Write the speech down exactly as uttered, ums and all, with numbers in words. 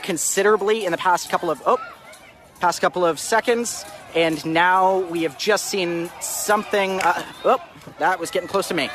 considerably in the past couple of oh, past couple of seconds, and now we have just seen something. Uh, oh, that was getting close to me.